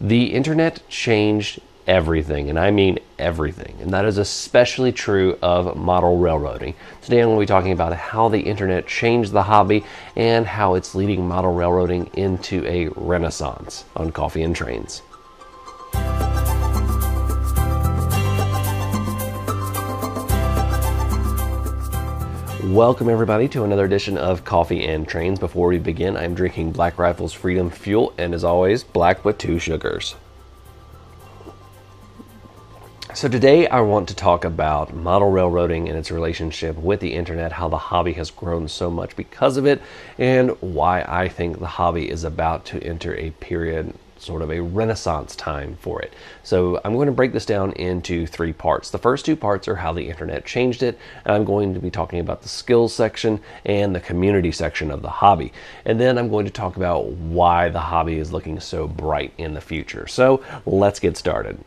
The internet changed everything, and I mean everything, and that is especially true of model railroading. Today I'm going to be talking about how the internet changed the hobby and how it's leading model railroading into a renaissance on Coffee and Trains. Welcome everybody to another edition of Coffee and Trains. Before we begin, I'm drinking Black Rifles Freedom Fuel, and as always, black with 2 sugars. So today I want to talk about model railroading and its relationship with the internet, how the hobby has grown so much because of it, and why I think the hobby is about to enter a period, sort of a renaissance time for it. So I'm going to break this down into 3 parts. The first 2 parts are how the internet changed it, and I'm going to be talking about the skills section and the community section of the hobby. And then I'm going to talk about why the hobby is looking so bright in the future. So let's get started.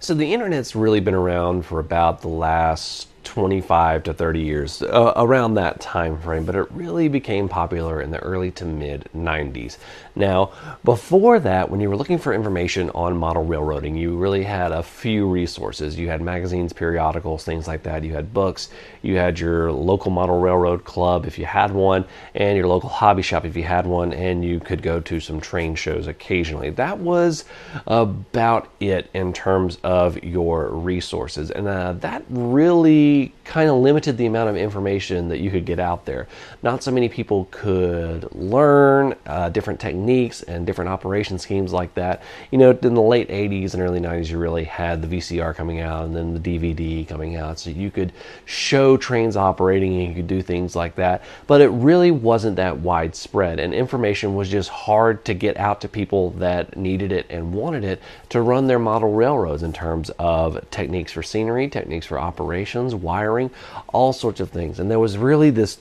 So the internet's really been around for about the last 25 to 30 years, around that time frame, but it really became popular in the early to mid 90s. Now, before that, when you were looking for information on model railroading, you really had a few resources. You had magazines, periodicals, things like that. You had books, you had your local model railroad club if you had one, and your local hobby shop if you had one, and you could go to some train shows occasionally. That was about it in terms of your resources, and that really kind of limited the amount of information that you could get out there. Not so many people could learn different techniques and different operation schemes like that. You know, in the late 80s and early 90s, you really had the VCR coming out and then the DVD coming out, so you could show trains operating and you could do things like that, but it really wasn't that widespread, and information was just hard to get out to people that needed it and wanted it to run their model railroads in terms of techniques for scenery, techniques for operations, wiring, all sorts of things. And there was really this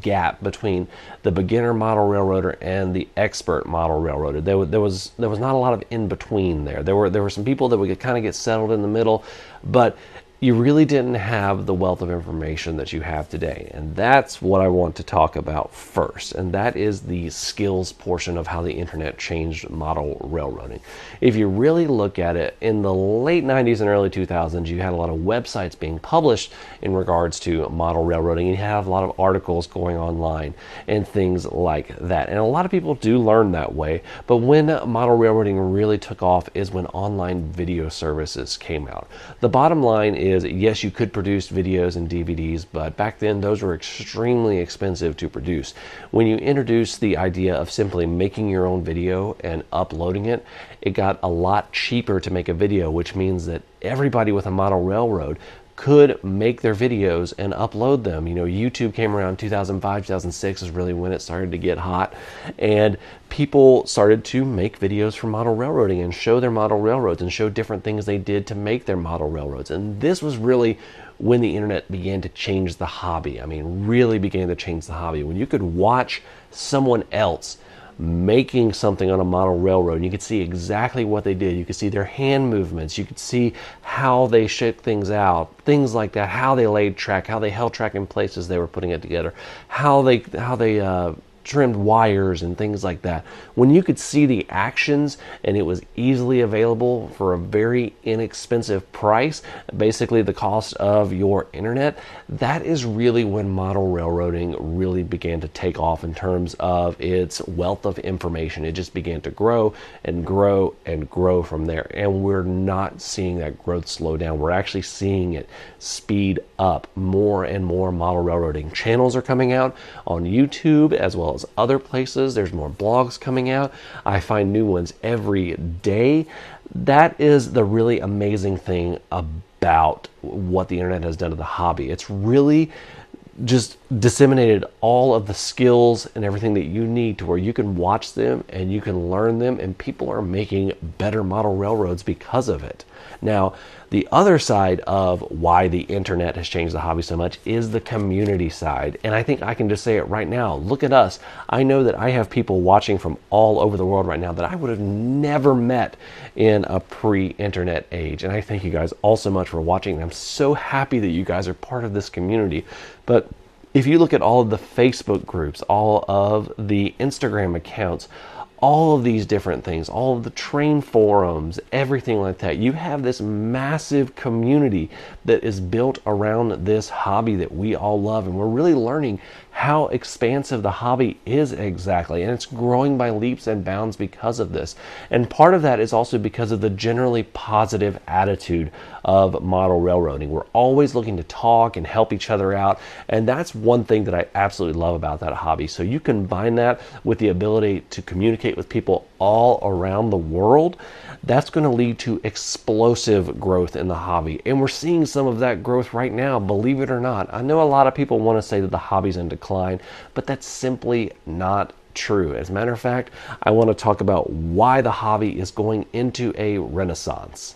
gap between the beginner model railroader and the expert model railroader. There was not a lot of in between there. There were some people that we could kind of get settled in the middle, but you really didn't have the wealth of information that you have today. And that's what I want to talk about first. And that is the skills portion of how the internet changed model railroading. If you really look at it, in the late 90s and early 2000s, you had a lot of websites being published in regards to model railroading. You have a lot of articles going online and things like that. And a lot of people do learn that way. But when model railroading really took off is when online video services came out. The bottom line is, yes, you could produce videos and DVDs, but back then those were extremely expensive to produce. When you introduced the idea of simply making your own video and uploading it, it got a lot cheaper to make a video, which means that everybody with a model railroad could make their videos and upload them. You know, YouTube came around 2005, 2006 is really when it started to get hot, and people started to make videos for model railroading and show their model railroads and show different things they did to make their model railroads. And this was really when the internet began to change the hobby. I mean, really began to change the hobby. When you could watch someone else making something on a model railroad, and you could see exactly what they did. You could see their hand movements. You could see how they shook things out, things like that, how they laid track, how they held track in place as they were putting it together, how they trimmed wires and things like that. When you could see the actions and it was easily available for a very inexpensive price, basically the cost of your internet, that is really when model railroading really began to take off in terms of its wealth of information. It just began to grow and grow and grow from there. And we're not seeing that growth slow down. We're actually seeing it speed up. More and more model railroading channels are coming out on YouTube as well as other places. There's more blogs coming out. I find new ones every day. That is the really amazing thing about what the internet has done to the hobby. It's really just disseminated all of the skills and everything that you need to where you can watch them and you can learn them, and people are making better model railroads because of it. Now, the other side of why the internet has changed the hobby so much is the community side. And I think I can just say it right now. Look at us. I know that I have people watching from all over the world right now that I would have never met in a pre-internet age. And I thank you guys all so much for watching. And I'm so happy that you guys are part of this community. But if you look at all of the Facebook groups, all of the Instagram accounts, all of these different things, all of the train forums, everything like that. You have this massive community that is built around this hobby that we all love, and we're really learning how expansive the hobby is exactly, and it's growing by leaps and bounds because of this. And part of that is also because of the generally positive attitude of model railroading. We're always looking to talk and help each other out, and that's one thing that I absolutely love about that hobby. So you combine that with the ability to communicate with people all around the world, that's going to lead to explosive growth in the hobby. And we're seeing some of that growth right now, believe it or not. I know a lot of people want to say that the hobby's in decline, but that's simply not true. As a matter of fact, I want to talk about why the hobby is going into a renaissance.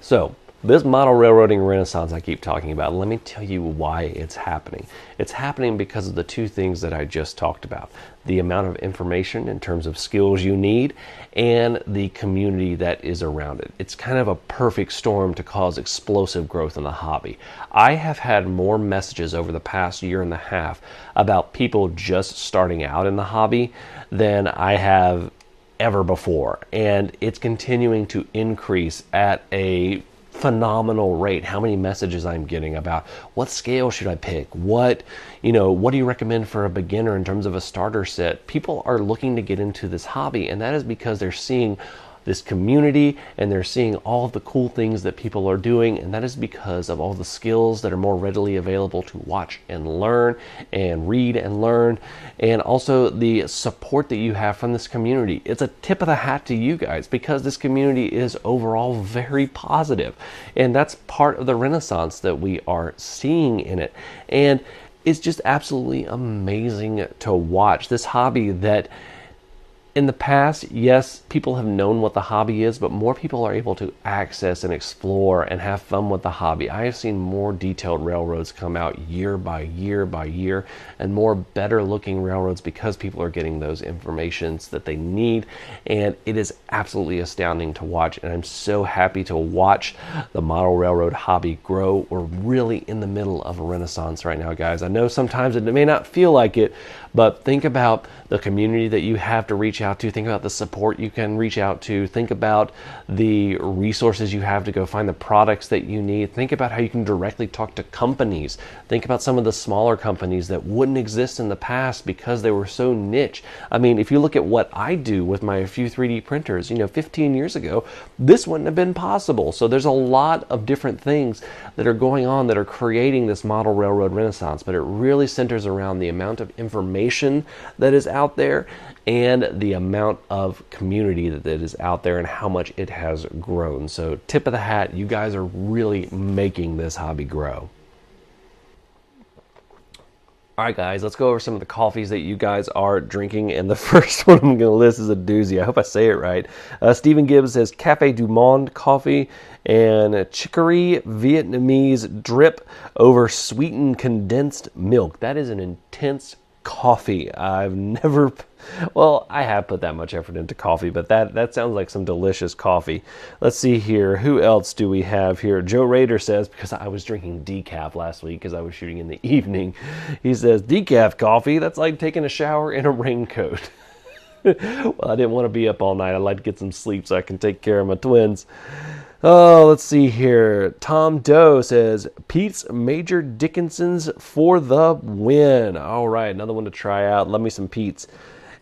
So this model railroading renaissance I keep talking about, let me tell you why it's happening. It's happening because of the two things that I just talked about. The amount of information in terms of skills you need and the community that is around it. It's kind of a perfect storm to cause explosive growth in the hobby. I have had more messages over the past year and a half about people just starting out in the hobby than I have ever before. And it's continuing to increase at a phenomenal rate. How many messages I'm getting about what scale should I pick? What do you recommend for a beginner in terms of a starter set? People are looking to get into this hobby, and that is because they're seeing this community and they're seeing all of the cool things that people are doing, and that is because of all the skills that are more readily available to watch and learn and read and learn, and also the support that you have from this community. It's a tip of the hat to you guys because this community is overall very positive, and that's part of the renaissance that we are seeing in it. And it's just absolutely amazing to watch this hobby that in the past, yes, people have known what the hobby is, but more people are able to access and explore and have fun with the hobby. I have seen more detailed railroads come out year by year by year, and more better looking railroads because people are getting those informations that they need. And it is absolutely astounding to watch. And I'm so happy to watch the model railroad hobby grow. We're really in the middle of a renaissance right now, guys. I know sometimes it may not feel like it, but think about the community that you have to reach out to, think about the support you can reach out to, think about the resources you have to go find the products that you need, think about how you can directly talk to companies, think about some of the smaller companies that wouldn't exist in the past because they were so niche. I mean, if you look at what I do with my few 3D printers, 15 years ago, this wouldn't have been possible. So there's a lot of different things that are going on that are creating this model railroad renaissance, but it really centers around the amount of information that is out there and the amount of community that is out there and how much it has grown. So tip of the hat, you guys are really making this hobby grow. All right, guys, let's go over some of the coffees that you guys are drinking. And the first one I'm going to list is a doozy. I hope I say it right. Stephen Gibbs says Cafe du Monde coffee and chicory Vietnamese drip over sweetened condensed milk. That is an intense coffee. I have put that much effort into coffee, but that sounds like some delicious coffee. Let's see here. Who else do we have here? Joe Rader says, because I was drinking decaf last week because I was shooting in the evening, he says, decaf coffee, that's like taking a shower in a raincoat. Well, I didn't want to be up all night. I'd like to get some sleep so I can take care of my twins. Oh, let's see here. Tom Doe says, Pete's Major Dickinson's for the win. All right, another one to try out. Love me some Pete's.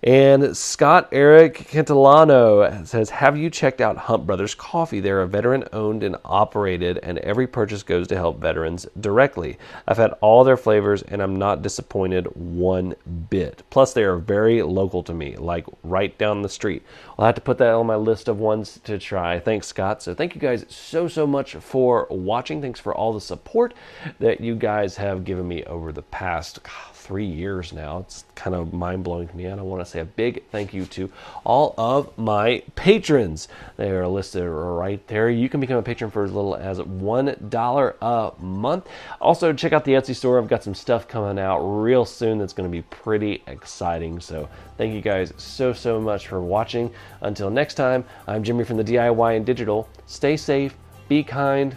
And Scott Eric Cantilano says, have you checked out Hunt Brothers Coffee? They're a veteran-owned and operated, and every purchase goes to help veterans directly. I've had all their flavors, and I'm not disappointed one bit. Plus, they are very local to me, like right down the street. I'll have to put that on my list of ones to try. Thanks, Scott. So thank you guys so much for watching. Thanks for all the support that you guys have given me over the past 3 years now. It's kind of mind-blowing to me, and I want to say a big thank you to all of my patrons. They are listed right there. You can become a patron for as little as $1 a month. Also, check out the Etsy store. I've got some stuff coming out real soon that's going to be pretty exciting. So thank you guys so much for watching. Until next time, I'm Jimmy from the DIY and Digital. Stay safe, be kind,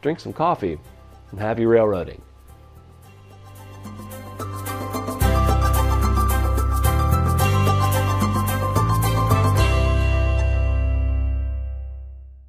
drink some coffee, and happy railroading.